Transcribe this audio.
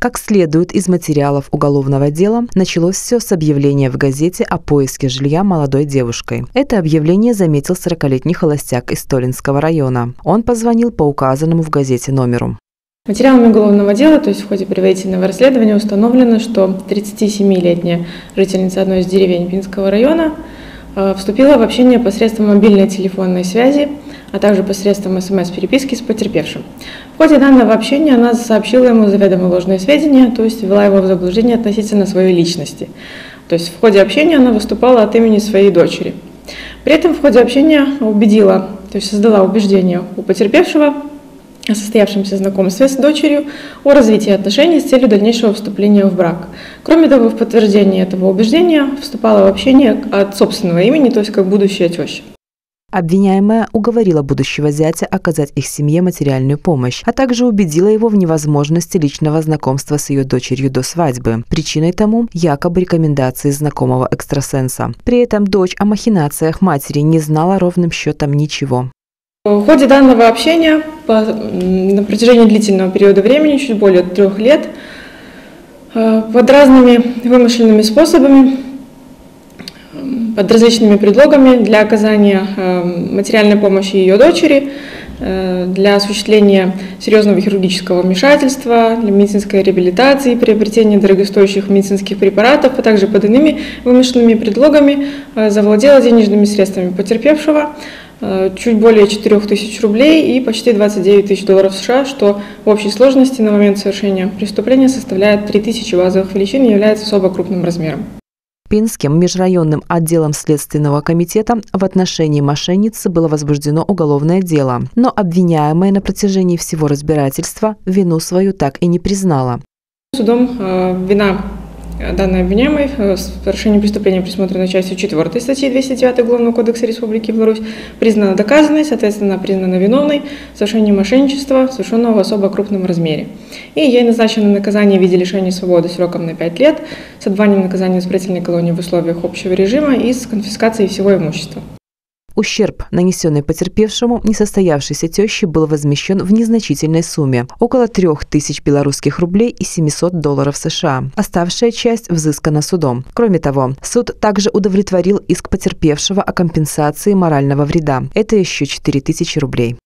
Как следует из материалов уголовного дела, началось все с объявления в газете о поиске жилья молодой девушкой. Это объявление заметил 40-летний холостяк из Столинского района. Он позвонил по указанному в газете номеру. Материалами уголовного дела, то есть в ходе предварительного расследования, установлено, что 37-летняя жительница одной из деревень Пинского района вступила в общение посредством мобильной телефонной связи, а также посредством СМС-переписки с потерпевшим. В ходе данного общения она сообщила ему заведомо ложные сведения, то есть ввела его в заблуждение относительно своей личности. То есть в ходе общения она выступала от имени своей дочери. При этом в ходе общения убедила, то есть создала убеждение у потерпевшего о состоявшемся знакомстве с дочерью, о развитии отношений с целью дальнейшего вступления в брак. Кроме того, в подтверждение этого убеждения вступала в общение от собственного имени, то есть как будущая теща. Обвиняемая уговорила будущего зятя оказать их семье материальную помощь, а также убедила его в невозможности личного знакомства с ее дочерью до свадьбы. Причиной тому якобы рекомендации знакомого экстрасенса. При этом дочь о махинациях матери не знала ровным счетом ничего. В ходе данного общения на протяжении длительного периода времени, чуть более 3 лет, под разными вымышленными способами, под различными предлогами для оказания материальной помощи ее дочери, для осуществления серьезного хирургического вмешательства, для медицинской реабилитации, приобретения дорогостоящих медицинских препаратов, а также под иными вымышленными предлогами завладела денежными средствами потерпевшего, чуть более 4000 рублей и почти $29 тысяч, что в общей сложности на момент совершения преступления составляет 3000 базовых величин и является особо крупным размером. Пинским межрайонным отделом Следственного комитета в отношении мошенницы было возбуждено уголовное дело, но обвиняемая на протяжении всего разбирательства вину свою так и не признала. Судом вина данной обвиняемой в совершении преступления, предусмотренной частью 4 статьи 209 Уголовного кодекса Республики Беларусь, признана доказанной, соответственно, признана виновной в совершении мошенничества, совершенного в особо крупном размере. И ей назначено наказание в виде лишения свободы сроком на 5 лет, с отбыванием наказания в исправительной колонии в условиях общего режима и с конфискацией всего имущества. Ущерб, нанесенный потерпевшему несостоявшейся тещи, был возмещен в незначительной сумме – около 3000 белорусских рублей и $700 США. Оставшая часть взыскана судом. Кроме того, суд также удовлетворил иск потерпевшего о компенсации морального вреда – это еще 4000 рублей.